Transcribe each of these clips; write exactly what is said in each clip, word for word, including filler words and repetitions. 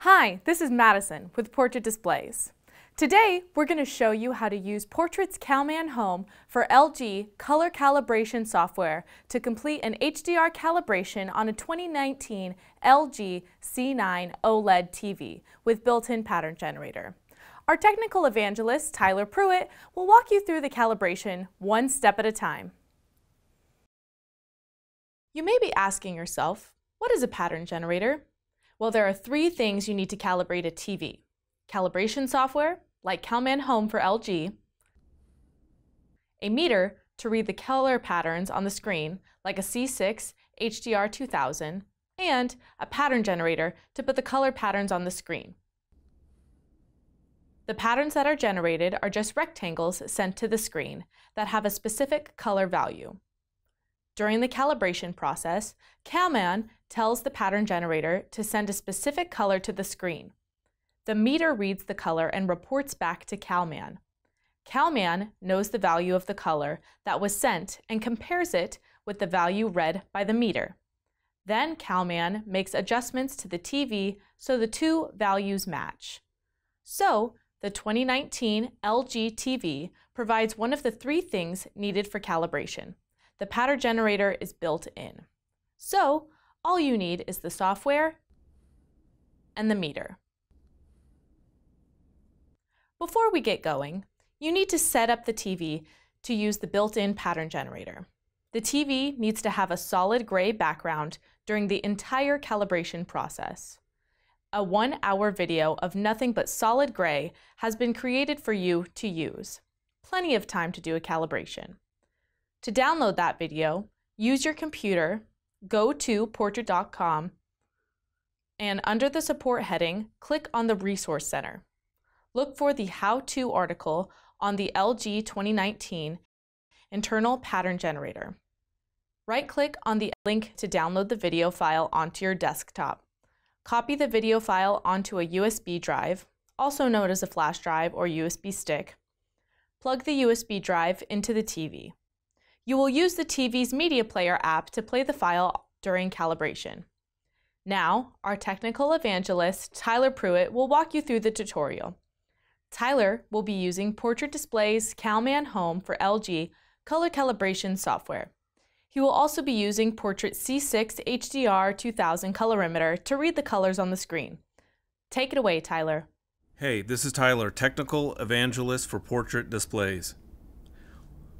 Hi, this is Madison with Portrait Displays. Today, we're going to show you how to use Portrait's CalMAN Home for L G color calibration software to complete an H D R calibration on a twenty nineteen L G C nine OLED T V with built-in pattern generator. Our technical evangelist, Tyler Pruitt, will walk you through the calibration one step at a time. You may be asking yourself, what is a pattern generator? Well, there are three things you need to calibrate a T V. Calibration software, like CalMAN Home for L G. A meter to read the color patterns on the screen, like a C six H D R two thousand. And a pattern generator to put the color patterns on the screen. The patterns that are generated are just rectangles sent to the screen that have a specific color value. During the calibration process, CalMAN tells the pattern generator to send a specific color to the screen. The meter reads the color and reports back to CalMAN. CalMAN knows the value of the color that was sent and compares it with the value read by the meter. Then CalMAN makes adjustments to the T V so the two values match. So, the twenty nineteen L G T V provides one of the three things needed for calibration. The pattern generator is built in. So, all you need is the software and the meter. Before we get going, you need to set up the T V to use the built-in pattern generator. The T V needs to have a solid gray background during the entire calibration process. A one-hour video of nothing but solid gray has been created for you to use. Plenty of time to do a calibration. To download that video, use your computer, go to portrait dot com, and under the support heading, click on the Resource Center. Look for the how-to article on the L G twenty nineteen internal pattern generator. Right-click on the link to download the video file onto your desktop. Copy the video file onto a U S B drive, also known as a flash drive or U S B stick. Plug the U S B drive into the T V. You will use the T V's Media Player app to play the file during calibration. Now, our technical evangelist, Tyler Pruitt, will walk you through the tutorial. Tyler will be using Portrait Displays CalMAN Home for L G color calibration software. He will also be using Portrait C six H D R two thousand colorimeter to read the colors on the screen. Take it away, Tyler. Hey, this is Tyler, technical evangelist for Portrait Displays.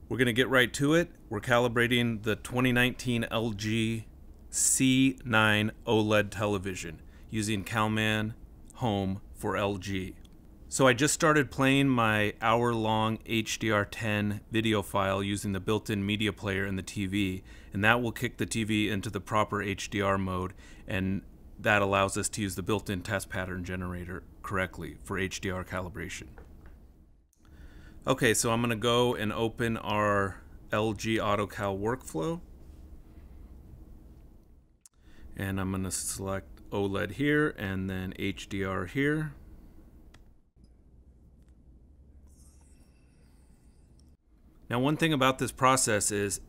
We're going to get right to it. We're calibrating the twenty nineteen L G C nine OLED television using CalMAN Home for L G. So I just started playing my hour-long H D R ten video file using the built-in media player in the T V, and that will kick the T V into the proper H D R mode, and that allows us to use the built-in test pattern generator correctly for H D R calibration. Okay, so I'm going to go and open our L G AutoCal workflow, and I'm going to select OLED here and then H D R here. Now, one thing about this process is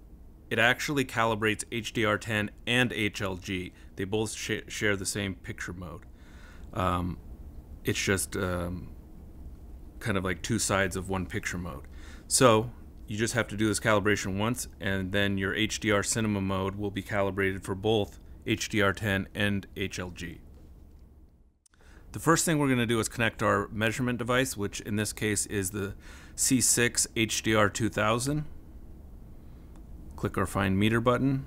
it actually calibrates H D R ten and H L G. They both sh share the same picture mode. Um, it's just um, kind of like two sides of one picture mode. So you just have to do this calibration once, and then your H D R cinema mode will be calibrated for both H D R ten and H L G. The first thing we're going to do is connect our measurement device, which in this case is the C six H D R two thousand. Click our Find Meter button.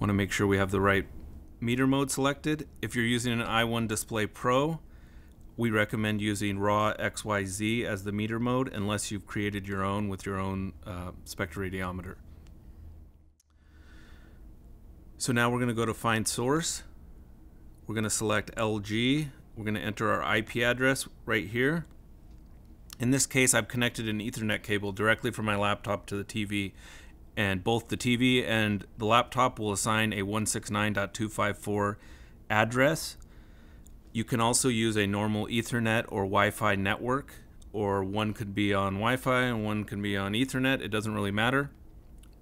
Want to make sure we have the right meter mode selected. If you're using an i one Display Pro, we recommend using RAW X Y Z as the meter mode unless you've created your own with your own uh, spectroradiometer. So now we're going to go to Find Source. We're going to select L G. We're going to enter our I P address right here. In this case, I've connected an Ethernet cable directly from my laptop to the T V, and both the T V and the laptop will assign a one sixty-nine dot two fifty-four address. You can also use a normal Ethernet or Wi-Fi network, or one could be on Wi-Fi and one can be on Ethernet. It doesn't really matter.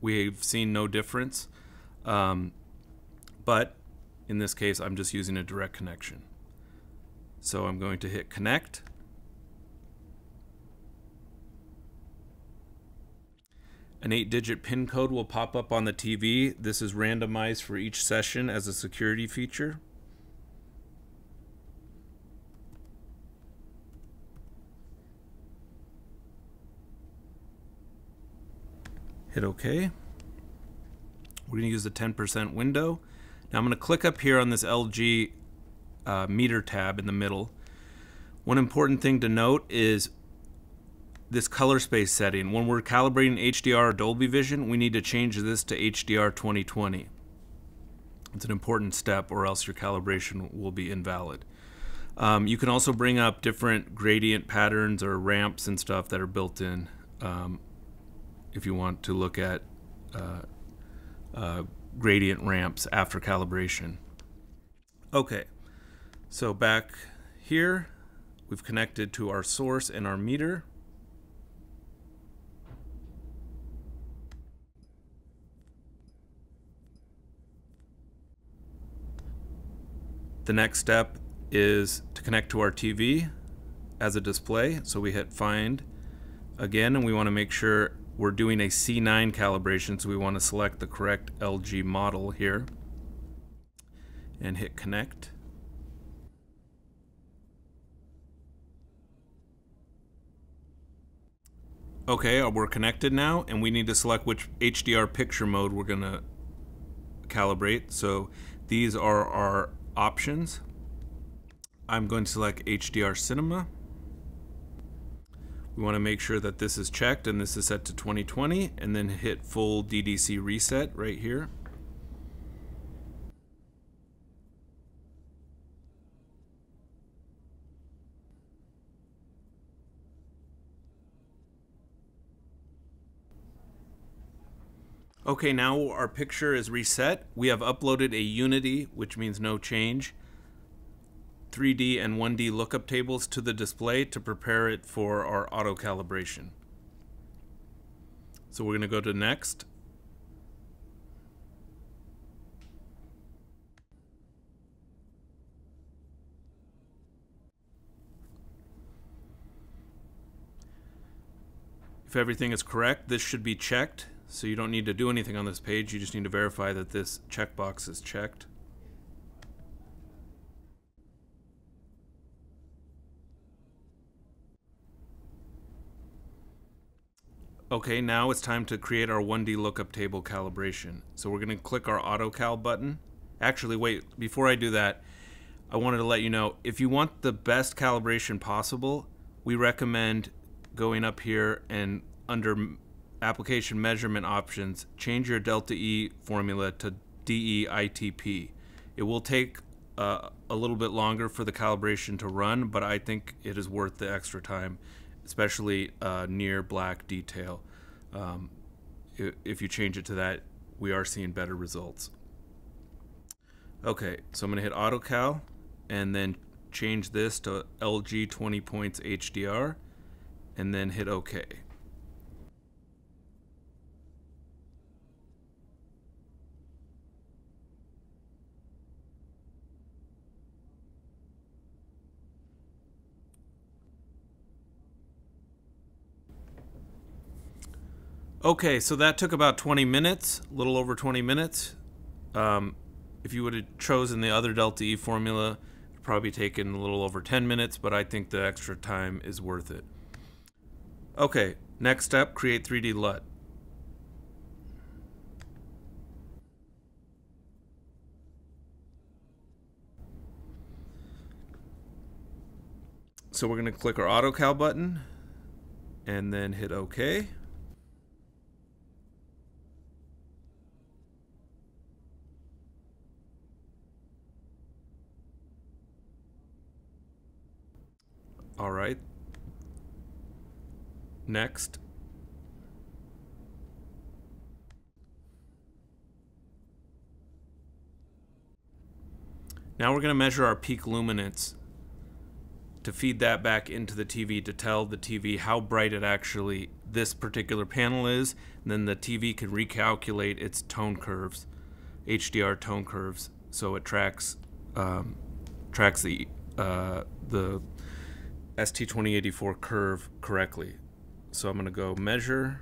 We've seen no difference. Um, but in this case, I'm just using a direct connection. So I'm going to hit connect. An eight digit PIN code will pop up on the T V. This is randomized for each session as a security feature. Hit OK. We're going to use the ten percent window. Now I'm going to click up here on this L G uh, meter tab in the middle. One important thing to note is this color space setting. When we're calibrating H D R or Dolby Vision, we need to change this to H D R twenty twenty. It's an important step, or else your calibration will be invalid. Um, you can also bring up different gradient patterns or ramps and stuff that are built in. Um, if you want to look at uh, uh, gradient ramps after calibration. Okay, so back here, we've connected to our source and our meter. The next step is to connect to our T V as a display. So we hit find again, and we want to make sure we're doing a C nine calibration, so we want to select the correct L G model here and hit connect. Okay, we're connected now, and we need to select which H D R picture mode we're going to calibrate. So these are our options. I'm going to select H D R Cinema. We want to make sure that this is checked and this is set to twenty twenty, and then hit full D D C reset right here. Okay, now our picture is reset. We have uploaded a unity, which means no change, three D and one D lookup tables to the display to prepare it for our auto calibration. So we're going to go to next. If everything is correct, this should be checked. So you don't need to do anything on this page. You just need to verify that this checkbox is checked. Okay, now it's time to create our one D lookup table calibration. So we're going to click our Auto Cal button. Actually, wait, before I do that, I wanted to let you know, if you want the best calibration possible, we recommend going up here and under Application Measurement Options, change your delta E formula to D E I T P. It will take uh, a little bit longer for the calibration to run, but I think it is worth the extra time, especially uh, near black detail. Um, if you change it to that, we are seeing better results. Okay, so I'm going to hit Auto Cal and then change this to L G twenty points H D R and then hit OK. Okay, so that took about twenty minutes, a little over twenty minutes. Um, if you would have chosen the other delta E formula, it would probably taken a little over ten minutes, but I think the extra time is worth it. Okay, next step, create three D L U T. So we're going to click our Auto Cal button and then hit OK. All right, next. Now we're going to measure our peak luminance. to feed that back into the T V to tell the T V how bright it actually this particular panel is, and then the T V can recalculate its tone curves, H D R tone curves, so it tracks um, tracks the uh, the S T twenty eighty-four curve correctly. So I'm going to go measure.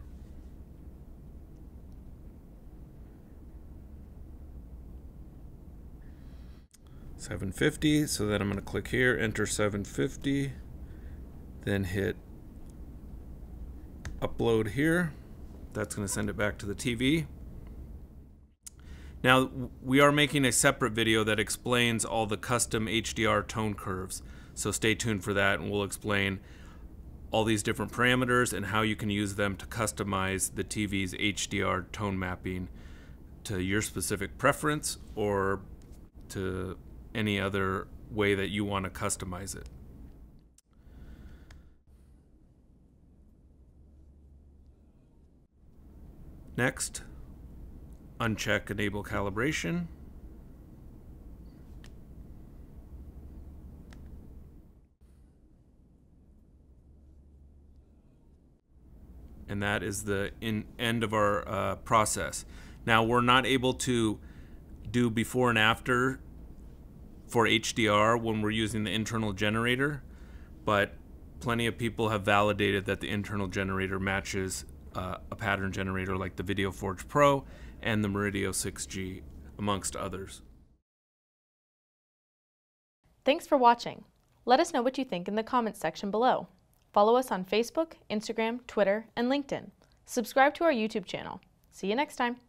seven fifty, so then I'm going to click here, enter seven fifty, then hit upload here. That's going to send it back to the T V. Now we are making a separate video that explains all the custom H D R tone curves, so stay tuned for that, and we'll explain all these different parameters and how you can use them to customize the T V's H D R tone mapping to your specific preference or to any other way that you want to customize it. Next, uncheck enable calibration. And that is the in end of our uh, process. Now we're not able to do before and after for H D R when we're using the internal generator, but plenty of people have validated that the internal generator matches uh, a pattern generator like the Video Forge Pro and the Meridio six G, amongst others. Thanks for watching. Let us know what you think in the comments section below. Follow us on Facebook, Instagram, Twitter, and LinkedIn. Subscribe to our YouTube channel. See you next time.